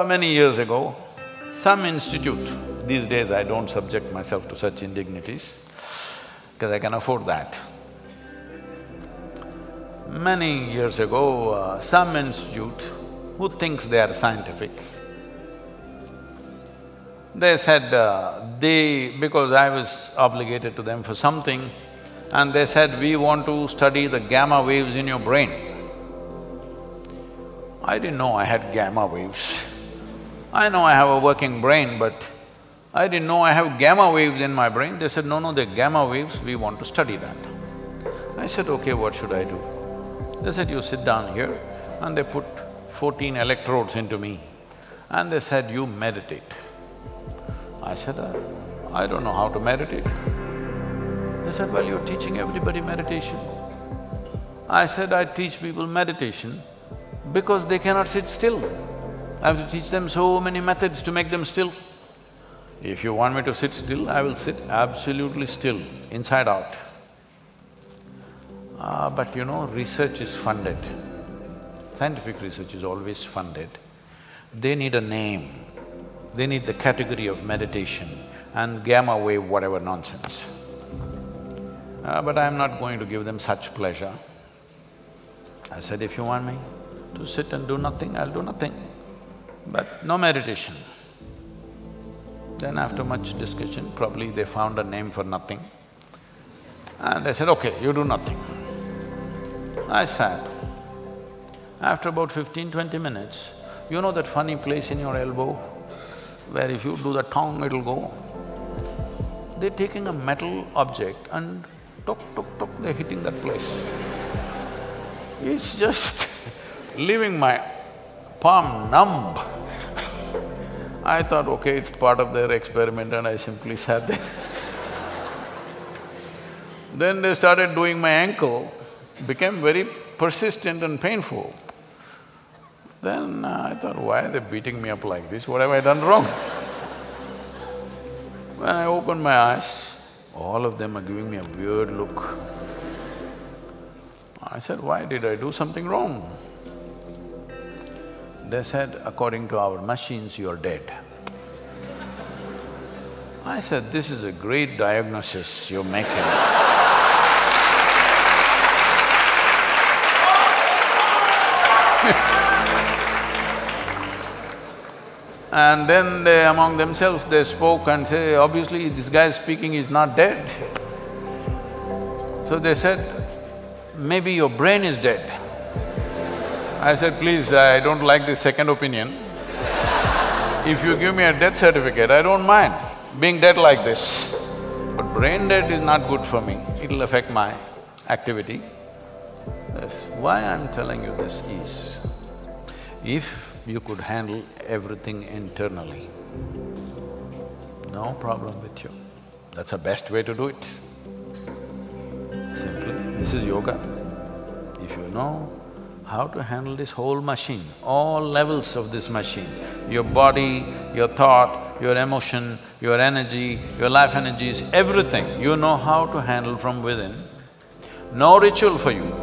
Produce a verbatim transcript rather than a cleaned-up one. Uh, many years ago, some institute, these days I don't subject myself to such indignities because I can afford that. Many years ago, uh, some institute who thinks they are scientific, they said uh, they… because I was obligated to them for something, and they said, "We want to study the gamma waves in your brain." I didn't know I had gamma waves. I know I have a working brain, but I didn't know I have gamma waves in my brain. They said, "No, no, they're gamma waves, we want to study that." I said, "Okay, what should I do?" They said, "You sit down here," and they put fourteen electrodes into me and they said, "You meditate." I said, "I don't know how to meditate." They said, "Well, you're teaching everybody meditation." I said, "I teach people meditation because they cannot sit still. I have to teach them so many methods to make them still. If you want me to sit still, I will sit absolutely still, inside out." Ah, but you know, research is funded. Scientific research is always funded. They need a name, they need the category of meditation and gamma wave whatever nonsense. Uh, but I'm not going to give them such pleasure. I said, "If you want me to sit and do nothing, I'll do nothing, but no meditation." Then after much discussion, probably they found a name for nothing. And I said, "Okay, you do nothing." I sat. After about fifteen, twenty minutes, you know that funny place in your elbow where if you do the tongue, it'll go? They're taking a metal object and tok, tok, tok, they're hitting that place. It's just leaving my palm numb. I thought, okay, it's part of their experiment, and I simply sat there. Then they started doing my ankle, became very persistent and painful. Then I thought, why are they beating me up like this? What have I done wrong? When I opened my eyes, all of them are giving me a weird look. I said, "Why did I do something wrong?" They said, "According to our machines, you're dead." I said, "This is a great diagnosis you're making." And then they, among themselves, they spoke and say, "Obviously, this guy speaking is not dead." So they said, "Maybe your brain is dead." I said, "Please, I don't like this second opinion. If you give me a death certificate, I don't mind being dead like this. But brain dead is not good for me, it'll affect my activity." That's why I'm telling you this is, if you could handle everything internally, no problem with you. That's the best way to do it. Simply, this is yoga. If you know how to handle this whole machine, all levels of this machine, your body, your thought, your emotion, your energy, your life energies, everything, you know how to handle from within. No ritual for you,